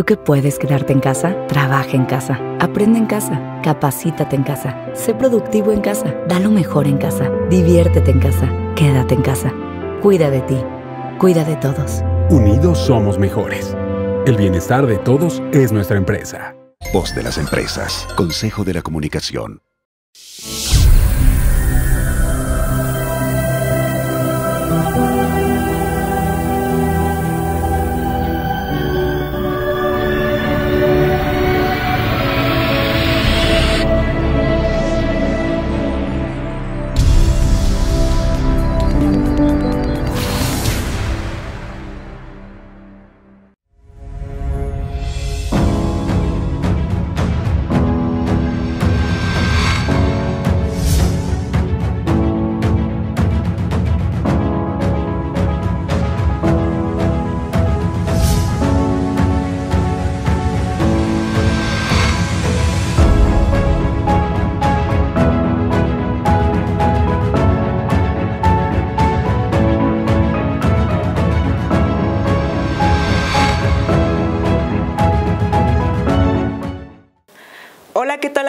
Tú que puedes quedarte en casa, trabaja en casa, aprende en casa, capacítate en casa, sé productivo en casa, da lo mejor en casa, diviértete en casa, quédate en casa. Cuida de ti, cuida de todos. Unidos somos mejores. El bienestar de todos es nuestra empresa. Voz de las empresas. Consejo de la Comunicación.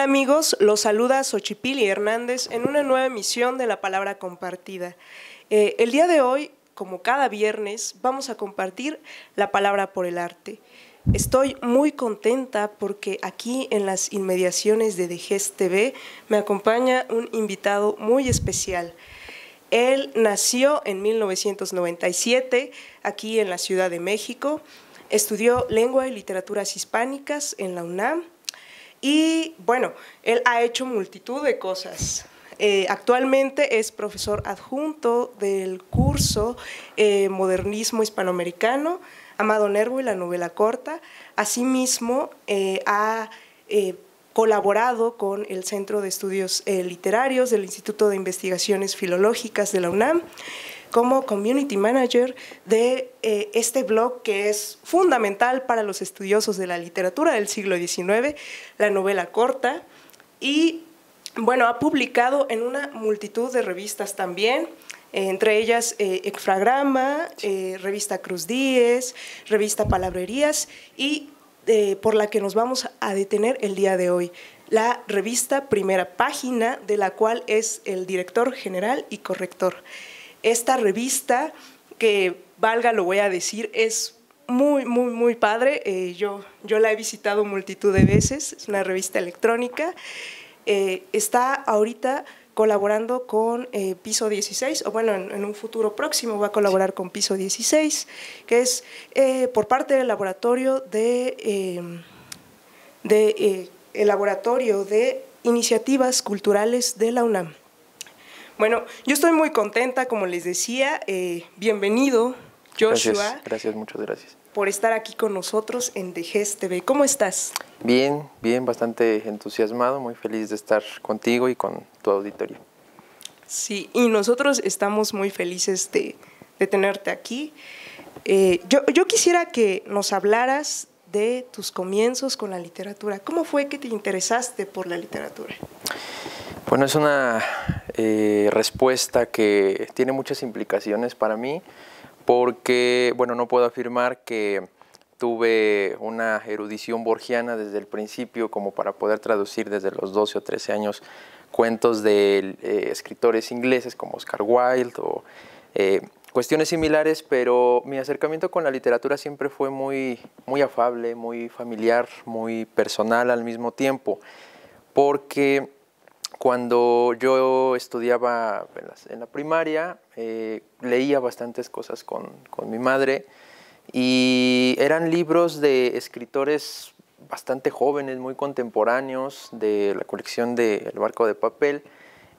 Amigos, los saluda Xochipilli Hernández en una nueva emisión de La Palabra Compartida. El día de hoy, como cada viernes, vamos a compartir la palabra por el arte. Estoy muy contenta porque aquí en las inmediaciones de DGES TV me acompaña un invitado muy especial. Él nació en 1997 aquí en la Ciudad de México, estudió Lengua y Literaturas Hispánicas en la UNAM. Y bueno, él ha hecho multitud de cosas. Actualmente es profesor adjunto del curso Modernismo Hispanoamericano, Amado Nervo y la novela corta. Asimismo, ha colaborado con el Centro de Estudios Literarios del Instituto de Investigaciones Filológicas de la UNAM como Community Manager de este blog que es fundamental para los estudiosos de la literatura del siglo XIX, la novela corta, y bueno, ha publicado en una multitud de revistas también, entre ellas Extragrama, Revista Cruz Díez, Revista Palabrerías y por la que nos vamos a detener el día de hoy, la revista Primera Página, de la cual es el director general y corrector. Esta revista, que valga lo voy a decir, es muy, muy, muy padre. Yo la he visitado multitud de veces, es una revista electrónica. Está ahorita colaborando con Piso 16, o bueno, en un futuro próximo va a colaborar con Piso 16, que es por parte del Laboratorio el Laboratorio de Iniciativas Culturales de la UNAM. Bueno, yo estoy muy contenta, como les decía, bienvenido Joshua. Gracias, muchas gracias. Por estar aquí con nosotros en DGES TV. ¿Cómo estás? Bien, bien, bastante entusiasmado, muy feliz de estar contigo y con tu auditorio. Sí, y nosotros estamos muy felices de tenerte aquí. Yo quisiera que nos hablaras de tus comienzos con la literatura. ¿Cómo fue que te interesaste por la literatura? Bueno, es una respuesta que tiene muchas implicaciones para mí porque, bueno, no puedo afirmar que tuve una erudición borgiana desde el principio como para poder traducir desde los 12 o 13 años cuentos de escritores ingleses como Oscar Wilde o cuestiones similares, pero mi acercamiento con la literatura siempre fue muy afable, muy familiar, muy personal al mismo tiempo, porque cuando yo estudiaba en la primaria, leía bastantes cosas con mi madre y eran libros de escritores bastante jóvenes, muy contemporáneos, de la colección de El Barco de Papel.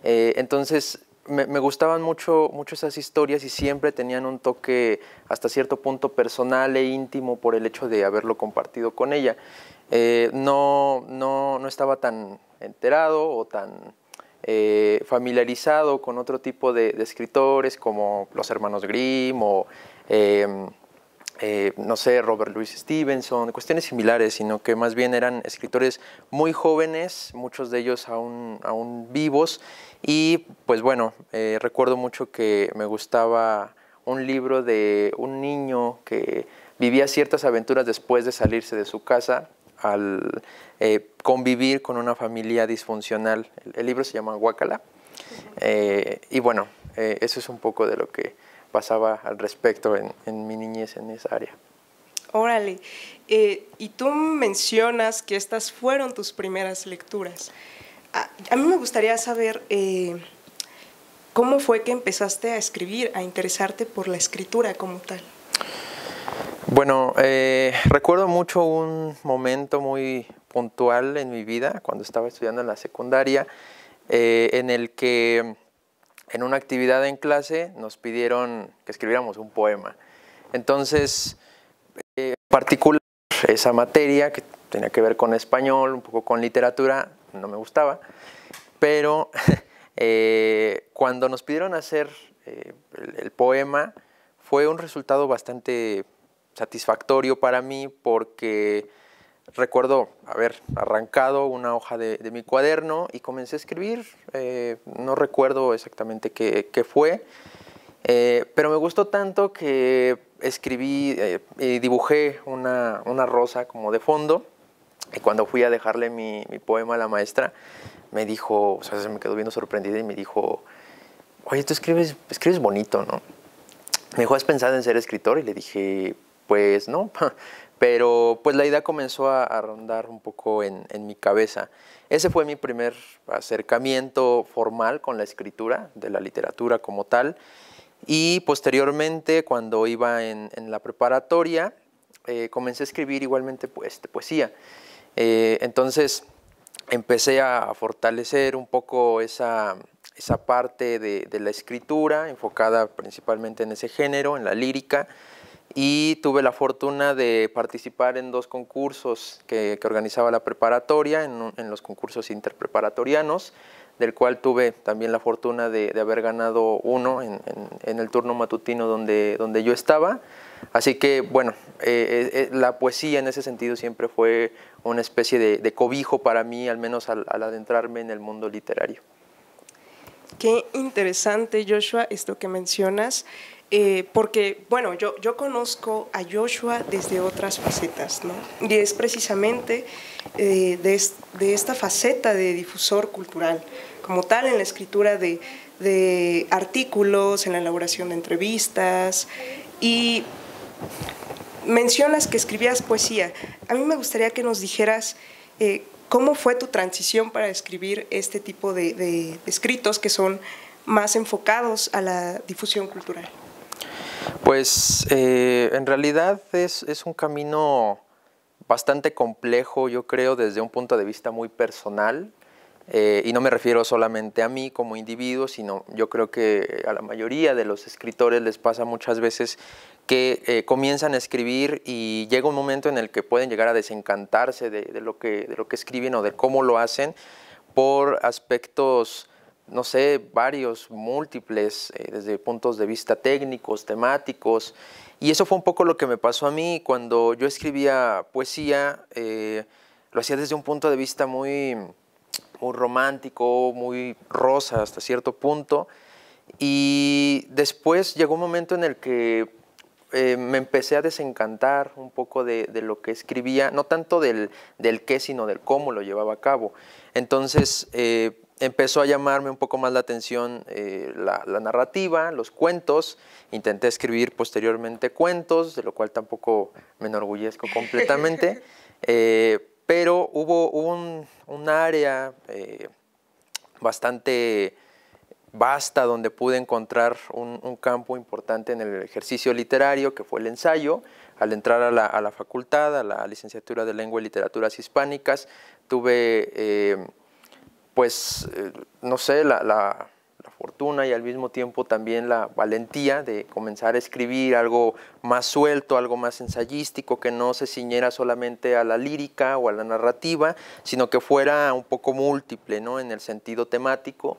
Entonces me gustaban mucho esas historias y siempre tenían un toque hasta cierto punto personal e íntimo por el hecho de haberlo compartido con ella. No estaba tan enterado o tan familiarizado con otro tipo de escritores como los hermanos Grimm o, no sé, Robert Louis Stevenson, cuestiones similares, sino que más bien eran escritores muy jóvenes, muchos de ellos aún vivos. Y pues bueno, recuerdo mucho que me gustaba un libro de un niño que vivía ciertas aventuras después de salirse de su casa al convivir con una familia disfuncional. El libro se llama Guácala. Y bueno, eso es un poco de lo que pasaba al respecto en mi niñez en esa área. Órale, y tú mencionas que estas fueron tus primeras lecturas. A mí me gustaría saber cómo fue que empezaste a escribir, a interesarte por la escritura como tal. Bueno, recuerdo mucho un momento muy puntual en mi vida, cuando estaba estudiando en la secundaria, en el que en una actividad en clase nos pidieron que escribiéramos un poema. Entonces, en particular, esa materia que tenía que ver con español, un poco con literatura, no me gustaba, pero cuando nos pidieron hacer el poema, fue un resultado bastante satisfactorio para mí, porque recuerdo haber arrancado una hoja de mi cuaderno y comencé a escribir, no recuerdo exactamente qué fue, pero me gustó tanto que escribí y dibujé una rosa como de fondo, y cuando fui a dejarle mi poema a la maestra, me dijo, o sea, se me quedó viendo sorprendida y me dijo, oye, tú escribes bonito, ¿no? Me dijo, ¿has pensado en ser escritor? Y le dije, pues no, pero pues la idea comenzó a rondar un poco en mi cabeza. Ese fue mi primer acercamiento formal con la escritura, de la literatura como tal, y posteriormente cuando iba en la preparatoria comencé a escribir igualmente poesía. Entonces empecé a fortalecer un poco esa parte de la escritura, enfocada principalmente en ese género, en la lírica, y tuve la fortuna de participar en dos concursos que organizaba la preparatoria, en los concursos interpreparatorianos, del cual tuve también la fortuna de haber ganado uno en el turno matutino donde yo estaba. Así que, bueno, la poesía en ese sentido siempre fue una especie de cobijo para mí, al menos al adentrarme en el mundo literario. Qué interesante, Joshua, esto que mencionas. Porque, bueno, yo conozco a Joshua desde otras facetas, ¿no? Y es precisamente de esta faceta de difusor cultural, como tal, en la escritura de artículos, en la elaboración de entrevistas. Y mencionas que escribías poesía. A mí me gustaría que nos dijeras cómo fue tu transición para escribir este tipo de escritos que son más enfocados a la difusión cultural. Pues en realidad es un camino bastante complejo, yo creo, desde un punto de vista muy personal, y no me refiero solamente a mí como individuo, sino yo creo que a la mayoría de los escritores les pasa muchas veces que comienzan a escribir y llega un momento en el que pueden llegar a desencantarse de lo que escriben o de cómo lo hacen por aspectos, no sé, varios, múltiples, desde puntos de vista técnicos, temáticos. Y eso fue un poco lo que me pasó a mí. Cuando yo escribía poesía, lo hacía desde un punto de vista muy, muy romántico, muy rosa hasta cierto punto. Y después llegó un momento en el que me empecé a desencantar un poco de lo que escribía, no tanto del qué, sino del cómo lo llevaba a cabo. Entonces, empezó a llamarme un poco más la atención la narrativa, los cuentos. Intenté escribir posteriormente cuentos, de lo cual tampoco me enorgullezco completamente, pero hubo un área bastante basta donde pude encontrar un campo importante en el ejercicio literario, que fue el ensayo. Al entrar a la facultad, a la licenciatura de Lengua y Literaturas Hispánicas, tuve, pues, no sé, la fortuna y al mismo tiempo también la valentía de comenzar a escribir algo más suelto, algo más ensayístico, que no se ciñera solamente a la lírica o a la narrativa, sino que fuera un poco múltiple, ¿no?, en el sentido temático.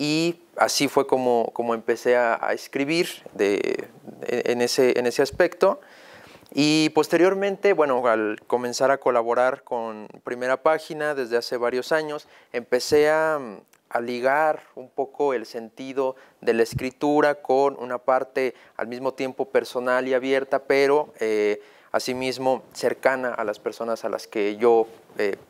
Y así fue como empecé a escribir en ese aspecto. Y posteriormente, bueno, al comenzar a colaborar con Primera Página desde hace varios años, empecé a ligar un poco el sentido de la escritura con una parte al mismo tiempo personal y abierta, pero asimismo cercana a las personas a las que yo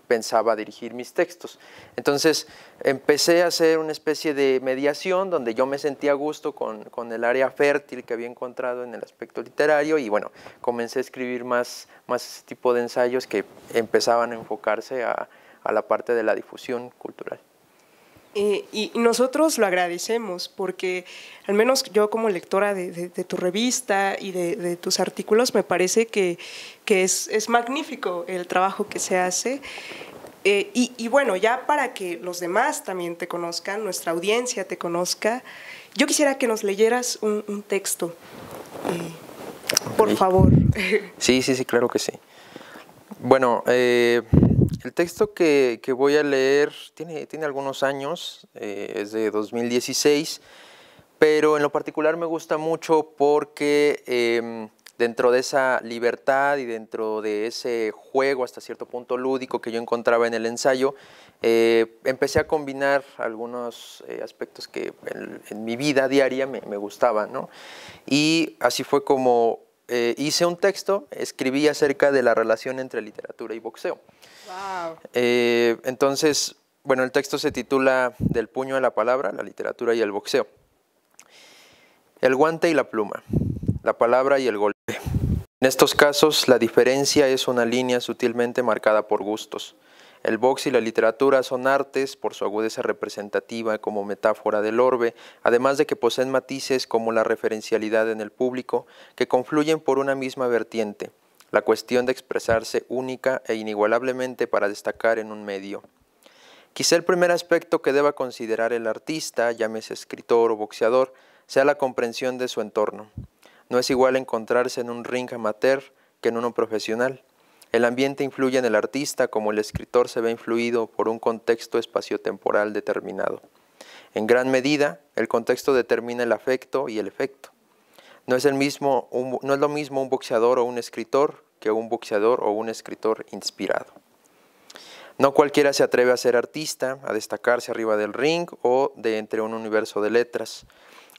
pensaba dirigir mis textos. Entonces empecé a hacer una especie de mediación donde yo me sentía a gusto con el área fértil que había encontrado en el aspecto literario y bueno, comencé a escribir más ese tipo de ensayos que empezaban a enfocarse a la parte de la difusión cultural. Y nosotros lo agradecemos porque al menos yo como lectora de tu revista y de tus artículos me parece que es magnífico el trabajo que se hace. Y bueno, ya para que los demás también te conozcan, nuestra audiencia te conozca, yo quisiera que nos leyeras un texto, por favor. Sí, claro que sí. Bueno, el texto que voy a leer tiene algunos años, es de 2016, pero en lo particular me gusta mucho porque dentro de esa libertad y dentro de ese juego hasta cierto punto lúdico que yo encontraba en el ensayo, empecé a combinar algunos aspectos que en mi vida diaria me gustaban, ¿no? Y así fue como hice un texto, escribí acerca de la relación entre literatura y boxeo. Wow. Entonces, bueno, el texto se titula Del puño a la palabra, la literatura y el boxeo. El guante y la pluma, la palabra y el golpe. En estos casos, la diferencia es una línea sutilmente marcada por gustos. El box y la literatura son artes por su agudeza representativa como metáfora del orbe, además de que poseen matices como la referencialidad en el público, que confluyen por una misma vertiente. La cuestión de expresarse única e inigualablemente para destacar en un medio. Quizá el primer aspecto que deba considerar el artista, llámese escritor o boxeador, sea la comprensión de su entorno. No es igual encontrarse en un ring amateur que en uno profesional. El ambiente influye en el artista como el escritor se ve influido por un contexto espaciotemporal determinado. En gran medida, el contexto determina el afecto y el efecto. No es lo mismo un boxeador o un escritor que un boxeador o un escritor inspirado. No cualquiera se atreve a ser artista, a destacarse arriba del ring o de entre un universo de letras.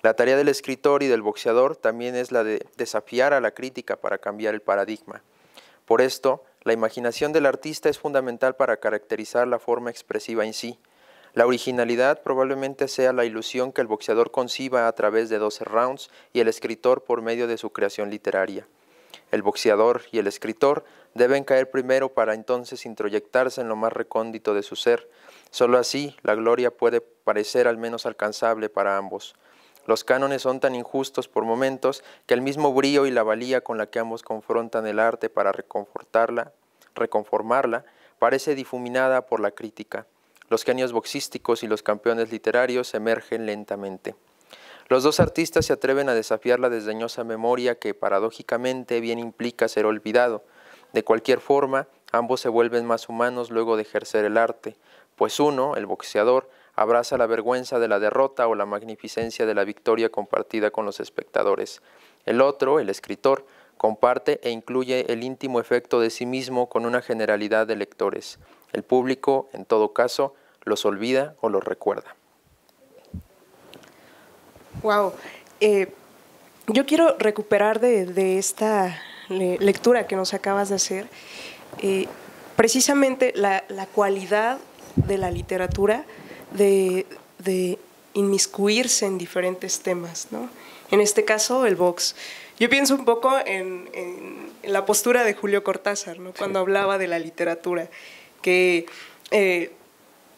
La tarea del escritor y del boxeador también es la de desafiar a la crítica para cambiar el paradigma. Por esto, la imaginación del artista es fundamental para caracterizar la forma expresiva en sí. La originalidad probablemente sea la ilusión que el boxeador conciba a través de 12 rounds y el escritor por medio de su creación literaria. El boxeador y el escritor deben caer primero para entonces introyectarse en lo más recóndito de su ser. Solo así la gloria puede parecer al menos alcanzable para ambos. Los cánones son tan injustos por momentos que el mismo brío y la valía con la que ambos confrontan el arte para reconformarla parece difuminada por la crítica. Los genios boxísticos y los campeones literarios emergen lentamente. Los dos artistas se atreven a desafiar la desdeñosa memoria que paradójicamente bien implica ser olvidado. De cualquier forma, ambos se vuelven más humanos luego de ejercer el arte, pues uno, el boxeador, abraza la vergüenza de la derrota o la magnificencia de la victoria compartida con los espectadores. El otro, el escritor, comparte e incluye el íntimo efecto de sí mismo con una generalidad de lectores. El público, en todo caso, los olvida o los recuerda. Wow. Yo quiero recuperar de esta lectura que nos acabas de hacer precisamente la cualidad de la literatura de inmiscuirse en diferentes temas, ¿no? En este caso, el box. Yo pienso un poco en la postura de Julio Cortázar, ¿no? Cuando hablaba de la literatura, que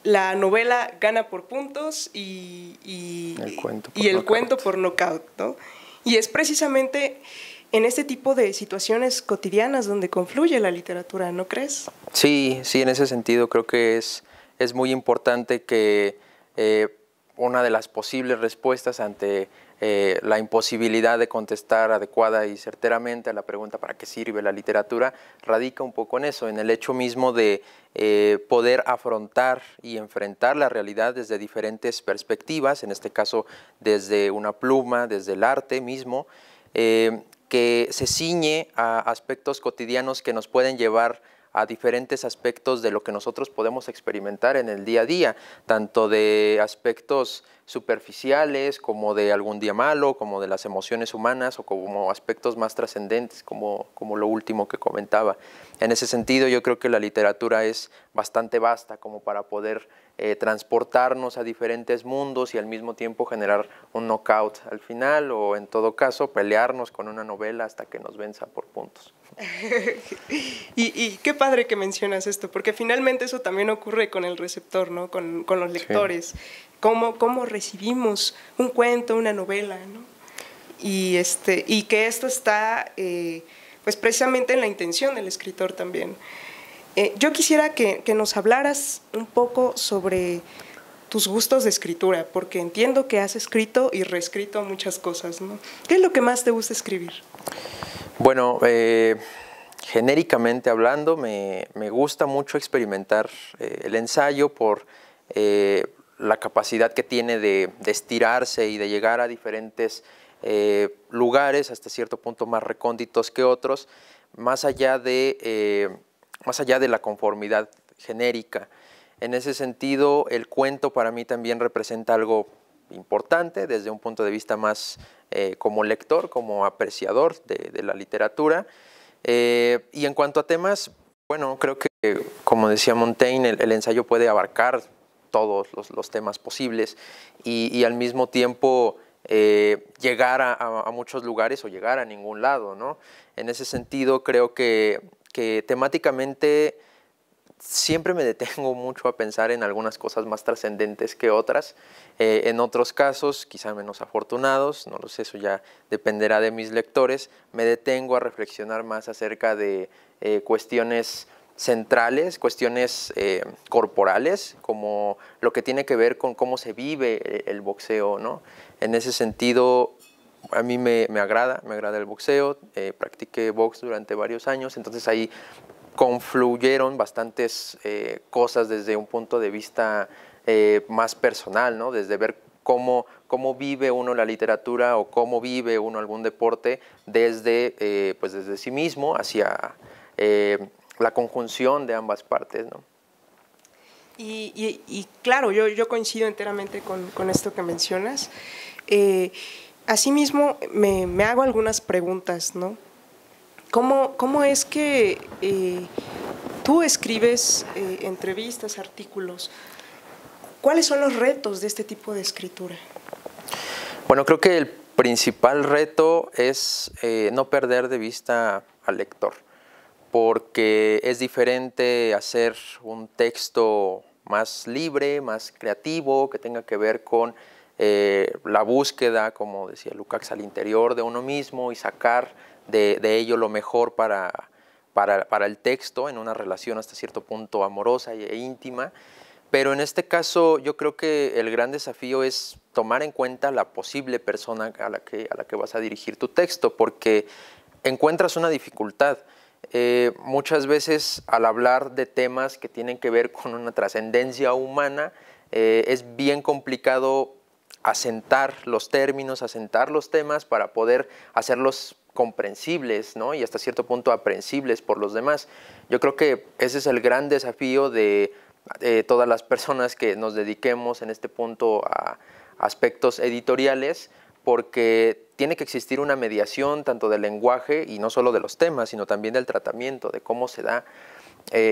la novela gana por puntos y el cuento por nocaut, ¿no? Y es precisamente en este tipo de situaciones cotidianas donde confluye la literatura, ¿no crees? Sí, en ese sentido creo que es muy importante que una de las posibles respuestas ante la imposibilidad de contestar adecuada y certeramente a la pregunta ¿para qué sirve la literatura? Radica un poco en eso, en el hecho mismo de poder afrontar y enfrentar la realidad desde diferentes perspectivas, en este caso desde una pluma, desde el arte mismo, que se ciñe a aspectos cotidianos que nos pueden llevar a diferentes aspectos de lo que nosotros podemos experimentar en el día a día, tanto de aspectos superficiales como de algún día malo, como de las emociones humanas o como aspectos más trascendentes, como lo último que comentaba. En ese sentido, yo creo que la literatura es bastante vasta como para poder transportarnos a diferentes mundos y al mismo tiempo generar un knockout al final, o en todo caso pelearnos con una novela hasta que nos venza por puntos. Y qué padre que mencionas esto, porque finalmente eso también ocurre con el receptor, ¿no? Con los lectores. Sí. ¿Cómo recibimos un cuento, una novela, ¿no? Y que esto está pues precisamente en la intención del escritor también. Yo quisiera que nos hablaras un poco sobre tus gustos de escritura, porque entiendo que has escrito y reescrito muchas cosas, ¿no? ¿Qué es lo que más te gusta escribir? Bueno, genéricamente hablando, me gusta mucho experimentar el ensayo por la capacidad que tiene de estirarse y de llegar a diferentes lugares, hasta cierto punto más recónditos que otros, más allá de la conformidad genérica. En ese sentido, el cuento para mí también representa algo importante desde un punto de vista más como lector, como apreciador de la literatura. Y en cuanto a temas, bueno, creo que, como decía Montaigne, el ensayo puede abarcar todos los temas posibles y al mismo tiempo llegar a muchos lugares o llegar a ningún lado, ¿no? En ese sentido, creo que temáticamente siempre me detengo mucho a pensar en algunas cosas más trascendentes que otras. En otros casos, quizá menos afortunados, no lo sé, eso ya dependerá de mis lectores, me detengo a reflexionar más acerca de cuestiones centrales, cuestiones corporales, como lo que tiene que ver con cómo se vive el boxeo, ¿no? En ese sentido, a mí me agrada el boxeo, practiqué box durante varios años, entonces ahí confluyeron bastantes cosas desde un punto de vista más personal, ¿no? Desde ver cómo vive uno la literatura o cómo vive uno algún deporte desde sí mismo hacia la conjunción de ambas partes, ¿no? Y claro, yo coincido enteramente con esto que mencionas. Asimismo, me hago algunas preguntas, ¿no? ¿Cómo es que tú escribes entrevistas, artículos? ¿Cuáles son los retos de este tipo de escritura? Bueno, creo que el principal reto es no perder de vista al lector, porque es diferente hacer un texto más libre, más creativo, que tenga que ver con la búsqueda, como decía Lukács, al interior de uno mismo y sacar de ello lo mejor para el texto en una relación hasta cierto punto amorosa e íntima. Pero en este caso yo creo que el gran desafío es tomar en cuenta la posible persona a la que vas a dirigir tu texto, porque encuentras una dificultad. Muchas veces al hablar de temas que tienen que ver con una trascendencia humana, es bien complicado asentar los términos, asentar los temas para poder hacerlos comprensibles, ¿no? Y hasta cierto punto aprehensibles por los demás. Yo creo que ese es el gran desafío de todas las personas que nos dediquemos en este punto a aspectos editoriales, porque tiene que existir una mediación tanto del lenguaje y no solo de los temas, sino también del tratamiento, de cómo se da.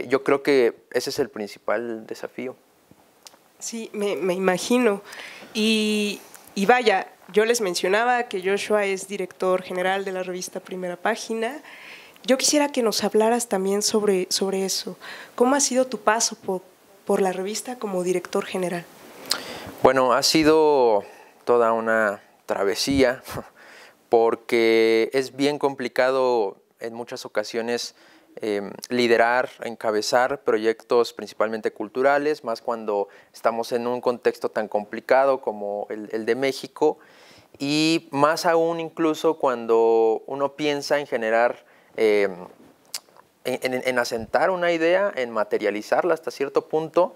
Yo creo que ese es el principal desafío. Sí, me imagino. Y vaya, yo les mencionaba que Joshua es director general de la revista Primera Página. Yo quisiera que nos hablaras también sobre eso. ¿Cómo ha sido tu paso por la revista como director general? Bueno, ha sido toda una travesía, porque es bien complicado en muchas ocasiones liderar, encabezar proyectos principalmente culturales, más cuando estamos en un contexto tan complicado como el de México, y más aún incluso cuando uno piensa en generar, en asentar una idea, en materializarla hasta cierto punto,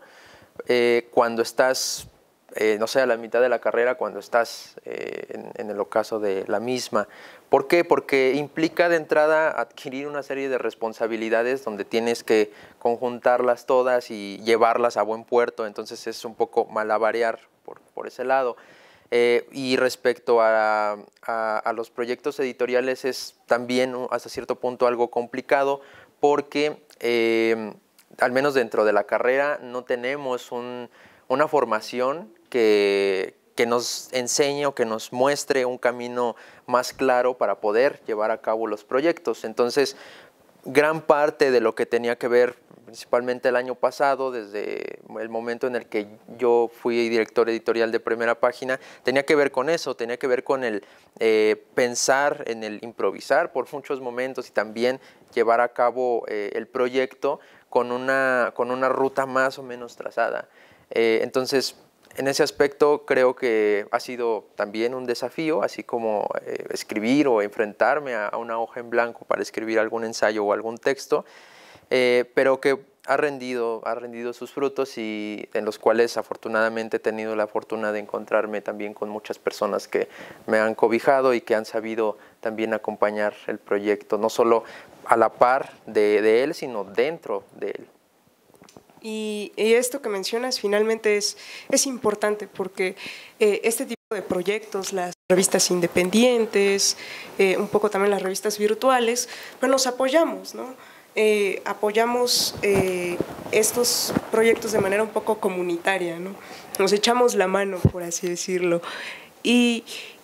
cuando estás no sé, a la mitad de la carrera cuando estás en el ocaso de la misma. ¿Por qué? Porque implica de entrada adquirir una serie de responsabilidades donde tienes que conjuntarlas todas y llevarlas a buen puerto, entonces es un poco malabarear por ese lado. Y respecto a los proyectos editoriales es también hasta cierto punto algo complicado porque al menos dentro de la carrera no tenemos una formación que nos enseñe o que nos muestre un camino más claro para poder llevar a cabo los proyectos. Entonces, gran parte de lo que tenía que ver principalmente el año pasado, desde el momento en el que yo fui director editorial de Primera Página, tenía que ver con eso, tenía que ver con el pensar, en el improvisar por muchos momentos y también llevar a cabo el proyecto con una ruta más o menos trazada. Entonces, en ese aspecto creo que ha sido también un desafío, así como escribir o enfrentarme a una hoja en blanco para escribir algún ensayo o algún texto, pero que ha rendido sus frutos y en los cuales afortunadamente he tenido la fortuna de encontrarme también con muchas personas que me han cobijado y que han sabido también acompañar el proyecto, no solo a la par de él, sino dentro de él. Y esto que mencionas finalmente es importante porque este tipo de proyectos, las revistas independientes, un poco también las revistas virtuales, pues nos apoyamos, ¿no? Apoyamos estos proyectos de manera un poco comunitaria, ¿no? Nos echamos la mano, por así decirlo. Y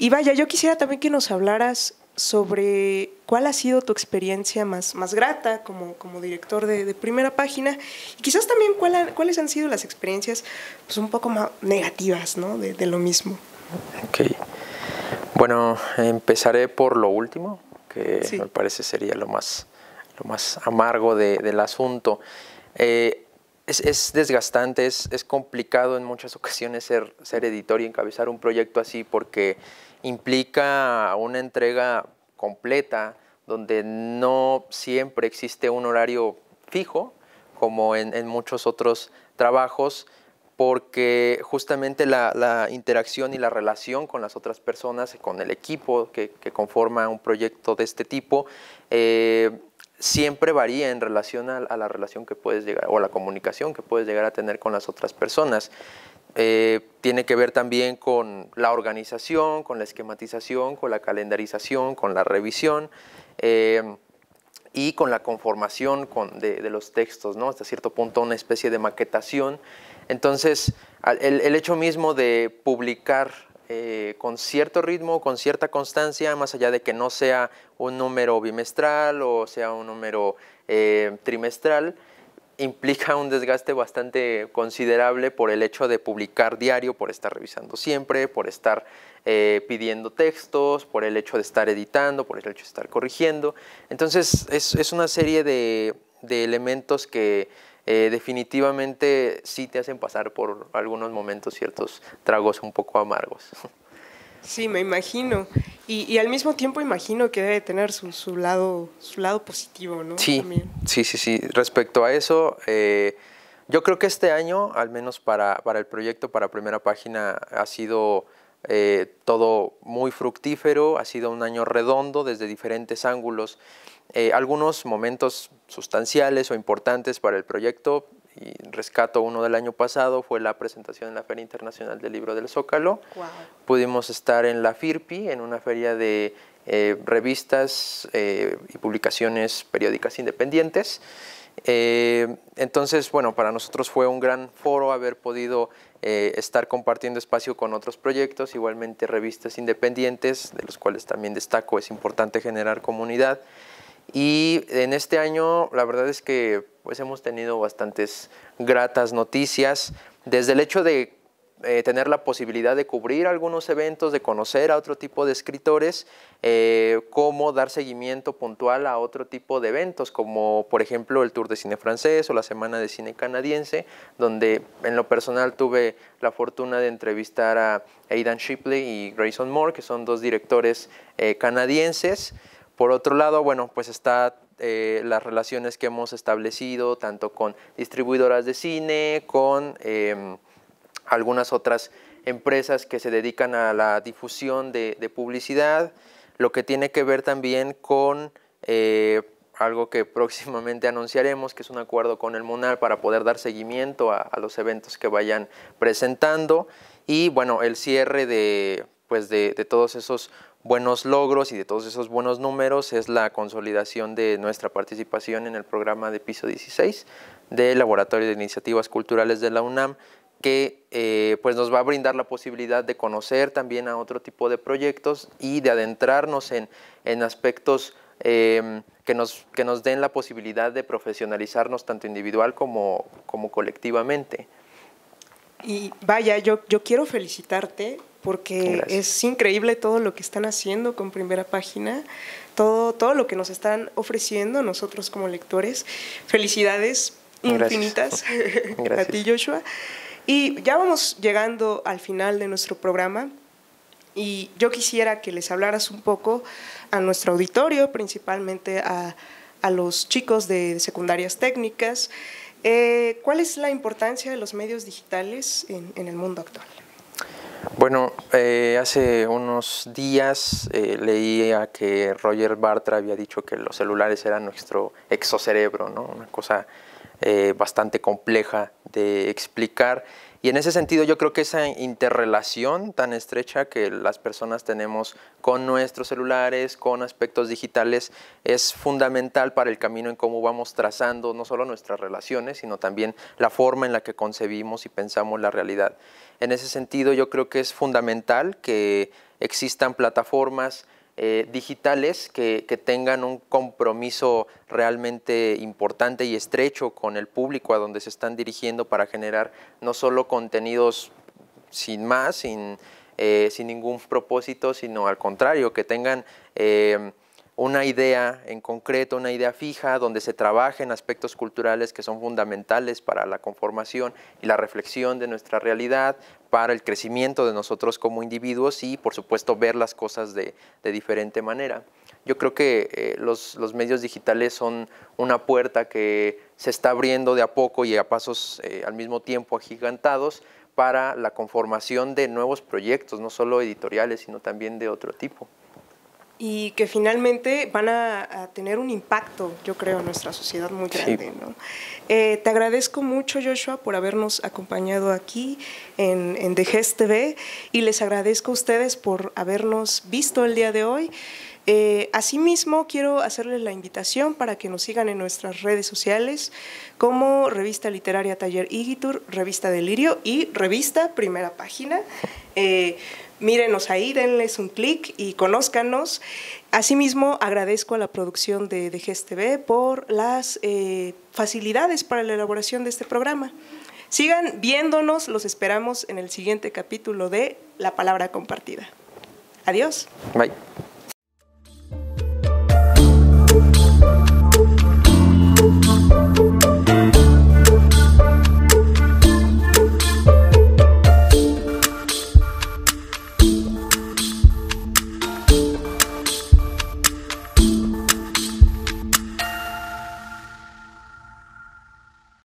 vaya, yo quisiera también que nos hablaras sobre cuál ha sido tu experiencia más grata como director de Primera Página y quizás también cuáles han sido las experiencias pues, un poco más negativas, ¿no? de lo mismo. Ok. Bueno, empezaré por lo último, que sí, me parece sería lo más amargo del asunto. Es desgastante, es complicado en muchas ocasiones ser editor y encabezar un proyecto así porque implica una entrega completa donde no siempre existe un horario fijo como en muchos otros trabajos porque justamente la interacción y la relación con las otras personas, con el equipo que conforma un proyecto de este tipo, siempre varía en relación a la relación que puedes llegar o a la comunicación que puedes llegar a tener con las otras personas. Tiene que ver también con la organización, con la esquematización, con la calendarización, con la revisión y con la conformación de los textos, ¿no? Hasta cierto punto una especie de maquetación. Entonces, el hecho mismo de publicar con cierto ritmo, con cierta constancia, más allá de que no sea un número bimestral o sea un número trimestral, implica un desgaste bastante considerable por el hecho de publicar diario, por estar revisando siempre, por estar pidiendo textos, por el hecho de estar editando, por el hecho de estar corrigiendo. Entonces, es una serie de elementos que definitivamente sí te hacen pasar por algunos momentos ciertos tragos un poco amargos. Sí, me imagino. Y al mismo tiempo imagino que debe tener su lado positivo, ¿no? Sí, también. Sí. Respecto a eso, yo creo que este año, al menos para el proyecto, para Primera Página, ha sido todo muy fructífero, ha sido un año redondo desde diferentes ángulos. Algunos momentos sustanciales o importantes para el proyecto, y rescato uno del año pasado, fue la presentación en la Feria Internacional del Libro del Zócalo. Wow. Pudimos estar en la FIRPI, en una feria de revistas y publicaciones periódicas independientes. Entonces, bueno, para nosotros fue un gran foro haber podido estar compartiendo espacio con otros proyectos, igualmente revistas independientes, de los cuales también destaco, es importante generar comunidad. Y en este año la verdad es que pues, hemos tenido bastantes gratas noticias, desde el hecho de tener la posibilidad de cubrir algunos eventos, de conocer a otro tipo de escritores, como dar seguimiento puntual a otro tipo de eventos, como por ejemplo el Tour de Cine Francés o la Semana de Cine Canadiense, donde en lo personal tuve la fortuna de entrevistar a Aidan Shipley y Grayson Moore, que son dos directores canadienses. Por otro lado, bueno, pues está las relaciones que hemos establecido tanto con distribuidoras de cine, con algunas otras empresas que se dedican a la difusión de publicidad, lo que tiene que ver también con algo que próximamente anunciaremos, que es un acuerdo con el MUNAL para poder dar seguimiento a los eventos que vayan presentando, y bueno, el cierre de todos esos buenos logros y de todos esos buenos números es la consolidación de nuestra participación en el programa de Piso 16 del Laboratorio de Iniciativas Culturales de la UNAM, que pues nos va a brindar la posibilidad de conocer también a otro tipo de proyectos y de adentrarnos en aspectos que nos den la posibilidad de profesionalizarnos tanto individual como colectivamente. Y vaya, yo quiero felicitarte porque es increíble todo lo que están haciendo con Primera Página, todo lo que nos están ofreciendo nosotros como lectores. Felicidades infinitas. Gracias. A ti, Joshua. Y ya vamos llegando al final de nuestro programa y yo quisiera que les hablaras un poco a nuestro auditorio, principalmente a los chicos de secundarias técnicas. ¿Cuál es la importancia de los medios digitales en el mundo actual? Bueno, hace unos días leía que Roger Bartra había dicho que los celulares eran nuestro exocerebro, ¿no? Una cosa bastante compleja de explicar. Y en ese sentido yo creo que esa interrelación tan estrecha que las personas tenemos con nuestros celulares, con aspectos digitales, es fundamental para el camino en cómo vamos trazando no solo nuestras relaciones, sino también la forma en la que concebimos y pensamos la realidad. En ese sentido yo creo que es fundamental que existan plataformas digitales que tengan un compromiso realmente importante y estrecho con el público a donde se están dirigiendo para generar no solo contenidos sin ningún propósito, sino al contrario, que tengan una idea en concreto, una idea fija, donde se trabajen aspectos culturales que son fundamentales para la conformación y la reflexión de nuestra realidad, para el crecimiento de nosotros como individuos y, por supuesto, ver las cosas de diferente manera. Yo creo que los medios digitales son una puerta que se está abriendo de a poco y a pasos al mismo tiempo agigantados para la conformación de nuevos proyectos, no solo editoriales, sino también de otro tipo. Y que finalmente van a tener un impacto, yo creo, en nuestra sociedad muy grande, ¿no? Te agradezco mucho, Joshua, por habernos acompañado aquí en DGES TV y les agradezco a ustedes por habernos visto el día de hoy. Asimismo, quiero hacerles la invitación para que nos sigan en nuestras redes sociales como Revista Literaria Taller Igitur, Revista Delirio y Revista Primera Página. Mírenos ahí, denles un clic y conózcanos. Asimismo, agradezco a la producción de DGES TV por las facilidades para la elaboración de este programa. Sigan viéndonos, los esperamos en el siguiente capítulo de La Palabra Compartida. Adiós. Bye.